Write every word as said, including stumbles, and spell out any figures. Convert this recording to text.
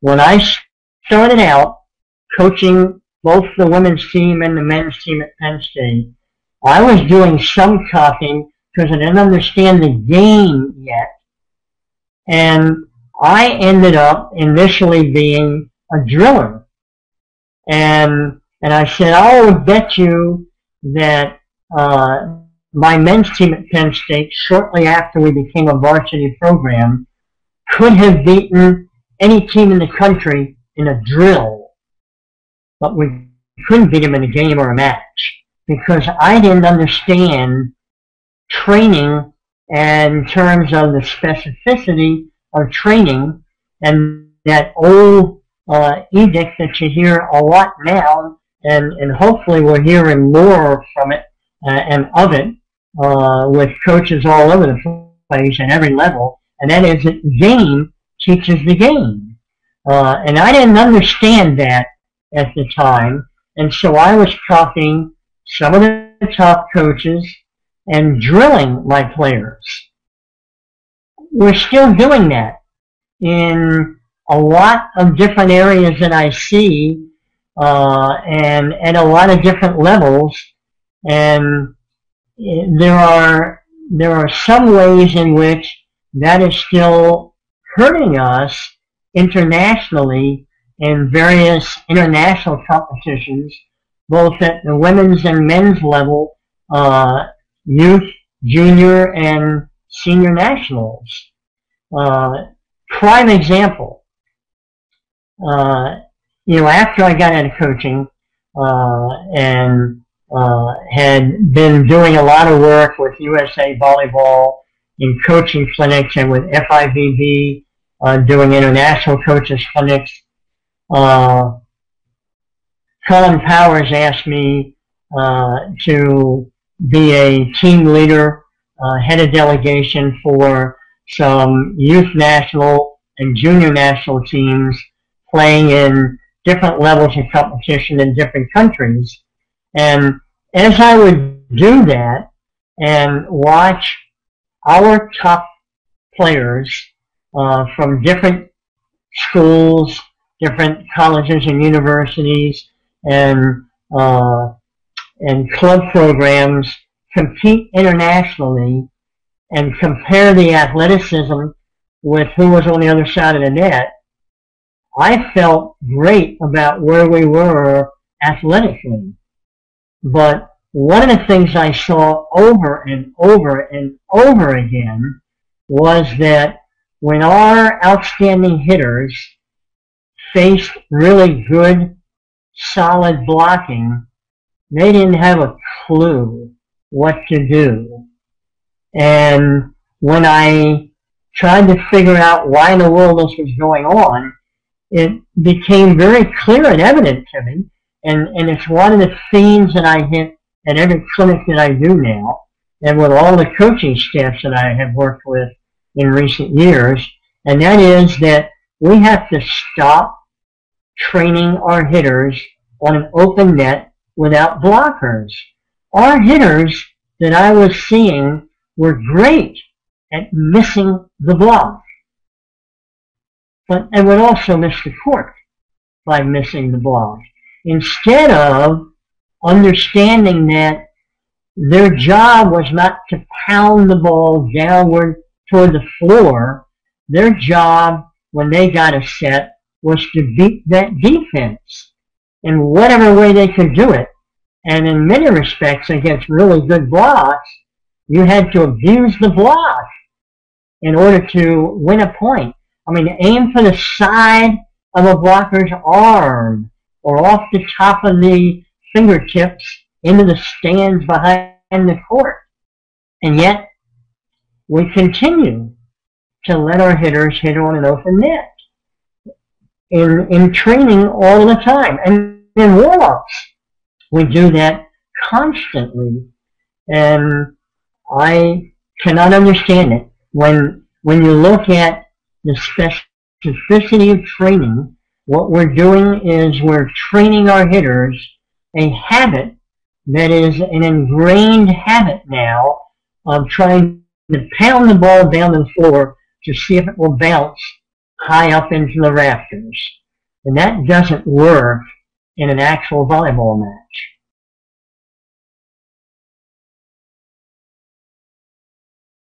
when I started out coaching both the women's team and the men's team at Penn State, I was doing some talking because I didn't understand the game yet. And I ended up initially being a driller. And and I said, I will bet you that uh, my men's team at Penn State, shortly after we became a varsity program, could have beaten any team in the country in a drill. But we couldn't beat them in a game or a match because I didn't understand training and in terms of the specificity of training and that old uh, edict that you hear a lot now, and, and hopefully we're hearing more from it uh, and of it uh, with coaches all over the place at every level, and that is that the game teaches the game. Uh, and I didn't understand that at the time, and so I was talking some of the top coaches and drilling my players. We're still doing that in a lot of different areas that I see uh, and at a lot of different levels, and there are there are some ways in which that is still hurting us internationally in various international competitions, both at the women's and men's level, uh, youth, junior, and senior nationals. Uh, prime example, uh, you know, after I got out of coaching uh, and uh, had been doing a lot of work with U S A Volleyball in coaching clinics and with F I V B uh, doing international coaches clinics, uh, Colin Powers asked me uh, to be a team leader, uh, head of delegation for some youth national and junior national teams playing in different levels of competition in different countries. And as I would do that and watch our top players uh, from different schools, different colleges and universities, and uh, and club programs compete internationally and compare the athleticism with who was on the other side of the net, I felt great about where we were athletically. But one of the things I saw over and over and over again was that when our outstanding hitters faced really good, solid blocking, they didn't have a clue what to do. And when I tried to figure out why in the world this was going on, it became very clear and evident to me. And, and it's one of the themes that I hit at every clinic that I do now, and with all the coaching staffs that I have worked with in recent years, and that is that we have to stop training our hitters on an open net without blockers. Our hitters that I was seeing were great at missing the block, but they would also miss the court by missing the block, instead of understanding that their job was not to pound the ball downward toward the floor. Their job, when they got a set, was to beat that defense in whatever way they could do it. And in many respects, against really good blocks, you had to abuse the block in order to win a point. I mean, aim for the side of a blocker's arm or off the top of the fingertips into the stands behind the court. And yet, we continue to let our hitters hit on an open net in, in training all the time. And in warm-ups, we do that constantly, and I cannot understand it. When, when you look at the specificity of training, what we're doing is we're training our hitters a habit that is an ingrained habit now of trying to pound the ball down the floor to see if it will bounce high up into the rafters. And that doesn't work in an actual volleyball match.